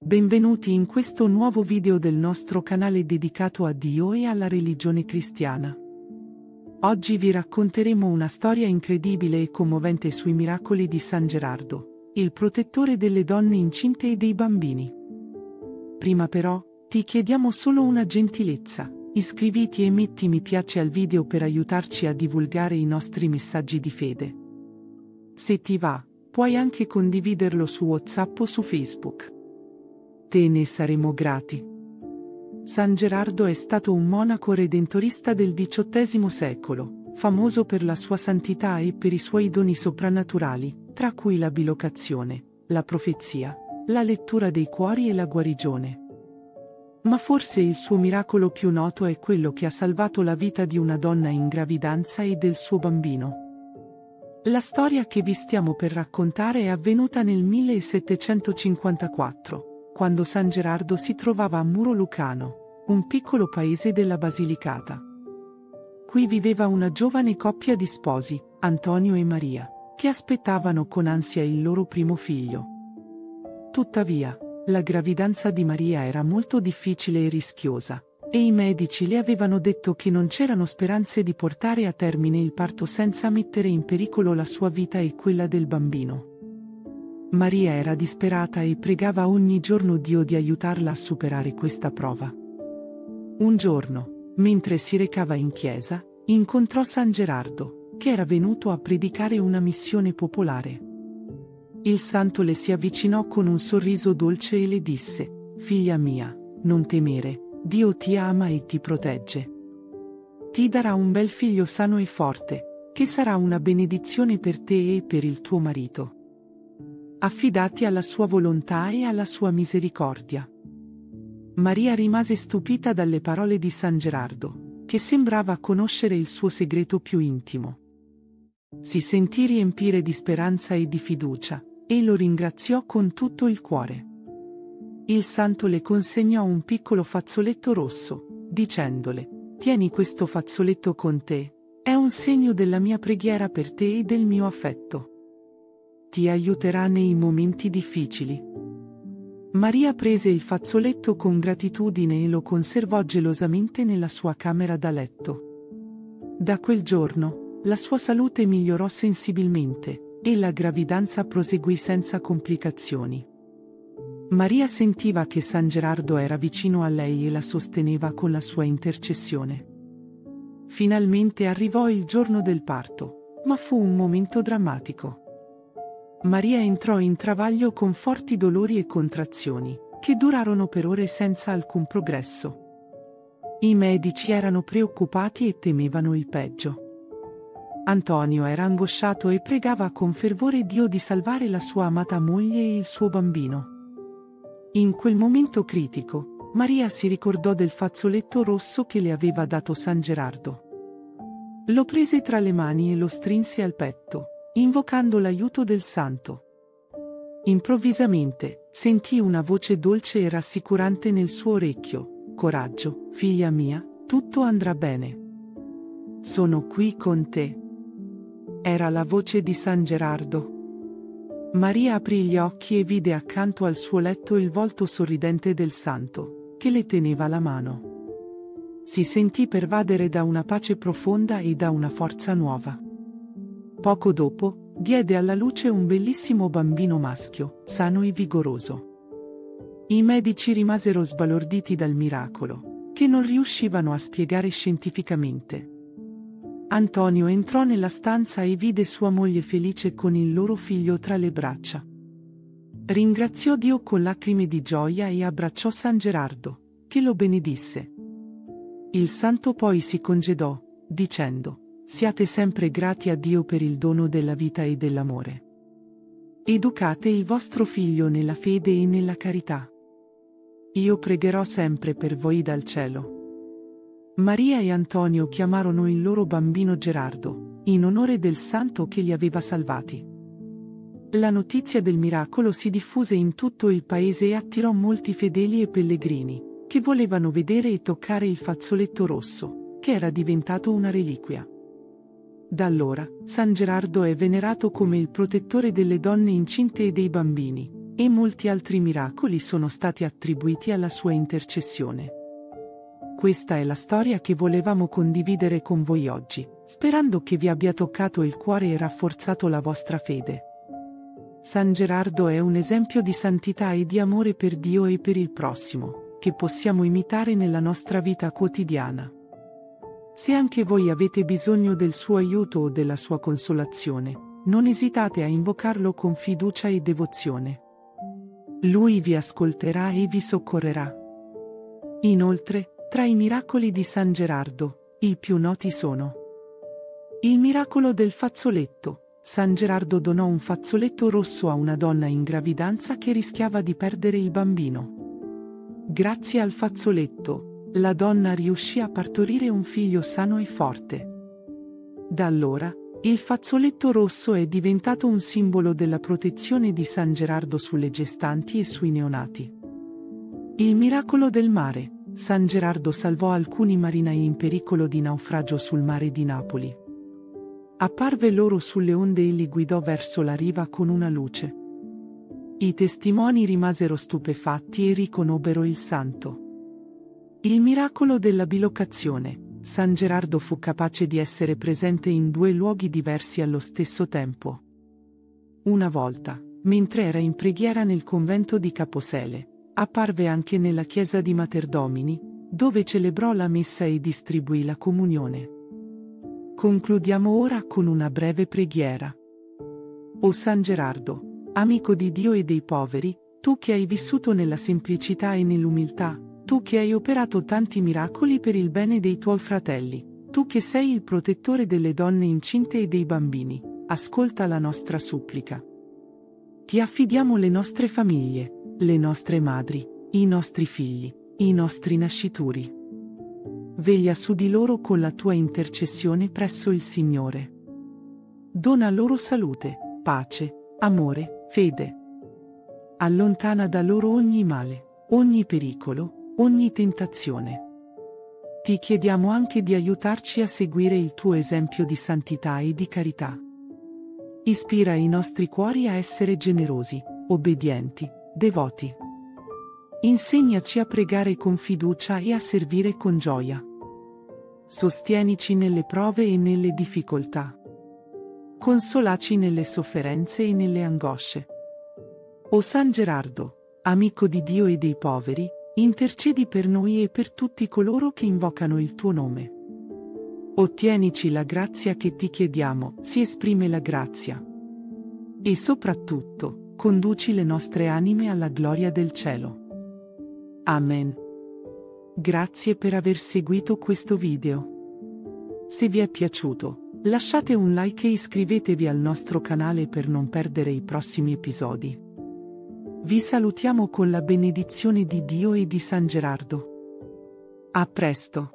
Benvenuti in questo nuovo video del nostro canale dedicato a Dio e alla religione cristiana. Oggi vi racconteremo una storia incredibile e commovente sui miracoli di San Gerardo, il protettore delle donne incinte e dei bambini. Prima però, ti chiediamo solo una gentilezza, iscriviti e metti mi piace al video per aiutarci a divulgare i nostri messaggi di fede. Se ti va, puoi anche condividerlo su WhatsApp o su Facebook. Te ne saremo grati. San Gerardo è stato un monaco redentorista del XVIII secolo, famoso per la sua santità e per i suoi doni soprannaturali, tra cui la bilocazione, la profezia, la lettura dei cuori e la guarigione. Ma forse il suo miracolo più noto è quello che ha salvato la vita di una donna in gravidanza e del suo bambino. La storia che vi stiamo per raccontare è avvenuta nel 1754. Quando San Gerardo si trovava a Muro Lucano, un piccolo paese della Basilicata. Qui viveva una giovane coppia di sposi, Antonio e Maria, che aspettavano con ansia il loro primo figlio. Tuttavia, la gravidanza di Maria era molto difficile e rischiosa, e i medici le avevano detto che non c'erano speranze di portare a termine il parto senza mettere in pericolo la sua vita e quella del bambino. Maria era disperata e pregava ogni giorno Dio di aiutarla a superare questa prova. Un giorno, mentre si recava in chiesa, incontrò San Gerardo, che era venuto a predicare una missione popolare. Il santo le si avvicinò con un sorriso dolce e le disse: «Figlia mia, non temere, Dio ti ama e ti protegge. Ti darà un bel figlio sano e forte, che sarà una benedizione per te e per il tuo marito. Affidati alla sua volontà e alla sua misericordia». Maria rimase stupita dalle parole di San Gerardo, che sembrava conoscere il suo segreto più intimo. Si sentì riempire di speranza e di fiducia, e lo ringraziò con tutto il cuore. Il santo le consegnò un piccolo fazzoletto rosso, dicendole: «Tieni questo fazzoletto con te, è un segno della mia preghiera per te e del mio affetto. Ti aiuterà nei momenti difficili». Maria prese il fazzoletto con gratitudine e lo conservò gelosamente nella sua camera da letto. Da quel giorno, la sua salute migliorò sensibilmente, e la gravidanza proseguì senza complicazioni. Maria sentiva che San Gerardo era vicino a lei e la sosteneva con la sua intercessione. Finalmente arrivò il giorno del parto, ma fu un momento drammatico. Maria entrò in travaglio con forti dolori e contrazioni, che durarono per ore senza alcun progresso. I medici erano preoccupati e temevano il peggio. Antonio era angosciato e pregava con fervore Dio di salvare la sua amata moglie e il suo bambino. In quel momento critico, Maria si ricordò del fazzoletto rosso che le aveva dato San Gerardo. Lo prese tra le mani e lo strinse al petto, invocando l'aiuto del santo. Improvvisamente, sentì una voce dolce e rassicurante nel suo orecchio: «Coraggio, figlia mia, tutto andrà bene. Sono qui con te». Era la voce di San Gerardo. Maria aprì gli occhi e vide accanto al suo letto il volto sorridente del santo, che le teneva la mano. Si sentì pervadere da una pace profonda e da una forza nuova. Poco dopo, diede alla luce un bellissimo bambino maschio, sano e vigoroso. I medici rimasero sbalorditi dal miracolo, che non riuscivano a spiegare scientificamente. Antonio entrò nella stanza e vide sua moglie felice con il loro figlio tra le braccia. Ringraziò Dio con lacrime di gioia e abbracciò San Gerardo, che lo benedisse. Il santo poi si congedò, dicendo: «Siate sempre grati a Dio per il dono della vita e dell'amore. Educate il vostro figlio nella fede e nella carità. Io pregherò sempre per voi dal cielo». Maria e Antonio chiamarono il loro bambino Gerardo, in onore del santo che li aveva salvati. La notizia del miracolo si diffuse in tutto il paese e attirò molti fedeli e pellegrini, che volevano vedere e toccare il fazzoletto rosso, che era diventato una reliquia. Da allora, San Gerardo è venerato come il protettore delle donne incinte e dei bambini, e molti altri miracoli sono stati attribuiti alla sua intercessione. Questa è la storia che volevamo condividere con voi oggi, sperando che vi abbia toccato il cuore e rafforzato la vostra fede. San Gerardo è un esempio di santità e di amore per Dio e per il prossimo, che possiamo imitare nella nostra vita quotidiana. Se anche voi avete bisogno del suo aiuto o della sua consolazione, non esitate a invocarlo con fiducia e devozione. Lui vi ascolterà e vi soccorrerà. Inoltre, tra i miracoli di San Gerardo, i più noti sono il miracolo del fazzoletto. San Gerardo donò un fazzoletto rosso a una donna in gravidanza che rischiava di perdere il bambino. Grazie al fazzoletto, la donna riuscì a partorire un figlio sano e forte. Da allora, il fazzoletto rosso è diventato un simbolo della protezione di San Gerardo sulle gestanti e sui neonati. Il miracolo del mare. San Gerardo salvò alcuni marinai in pericolo di naufragio sul mare di Napoli. Apparve loro sulle onde e li guidò verso la riva con una luce. I testimoni rimasero stupefatti e riconobbero il santo. Il miracolo della bilocazione. San Gerardo fu capace di essere presente in due luoghi diversi allo stesso tempo. Una volta, mentre era in preghiera nel convento di Caposele, apparve anche nella chiesa di Materdomini, dove celebrò la messa e distribuì la comunione. Concludiamo ora con una breve preghiera. O San Gerardo, amico di Dio e dei poveri, tu che hai vissuto nella semplicità e nell'umiltà, tu che hai operato tanti miracoli per il bene dei tuoi fratelli, tu che sei il protettore delle donne incinte e dei bambini, ascolta la nostra supplica. Ti affidiamo le nostre famiglie, le nostre madri, i nostri figli, i nostri nascituri. Veglia su di loro con la tua intercessione presso il Signore. Dona loro salute, pace, amore, fede. Allontana da loro ogni male, ogni pericolo, ogni tentazione. Ti chiediamo anche di aiutarci a seguire il tuo esempio di santità e di carità. Ispira i nostri cuori a essere generosi, obbedienti, devoti. Insegnaci a pregare con fiducia e a servire con gioia. Sostienici nelle prove e nelle difficoltà. Consolaci nelle sofferenze e nelle angosce. O San Gerardo, amico di Dio e dei poveri, intercedi per noi e per tutti coloro che invocano il tuo nome. Ottienici la grazia che ti chiediamo, si esprime la grazia. E soprattutto, conduci le nostre anime alla gloria del cielo. Amen. Grazie per aver seguito questo video. Se vi è piaciuto, lasciate un like e iscrivetevi al nostro canale per non perdere i prossimi episodi. Vi salutiamo con la benedizione di Dio e di San Gerardo. A presto!